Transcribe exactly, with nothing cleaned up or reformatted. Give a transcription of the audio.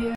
here.